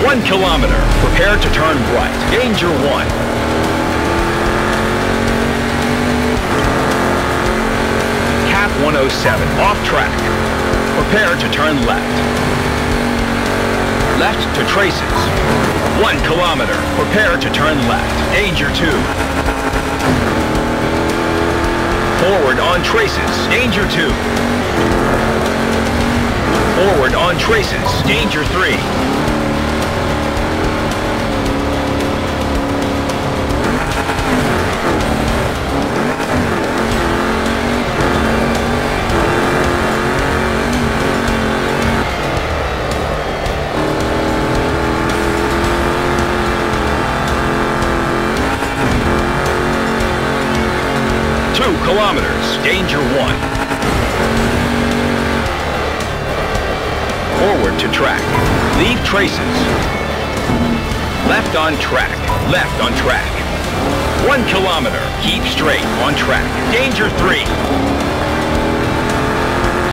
1 kilometer. Prepare to turn right. Danger 1. Cap 107. Off track. Prepare to turn left. Left to traces. 1 kilometer. Prepare to turn left. Danger 2. Forward on traces. Danger 2. Forward on traces. Danger 3. Danger 1. Forward to track. Leave traces. Left on track. Left on track. 1 kilometer. Keep straight on track. Danger 3.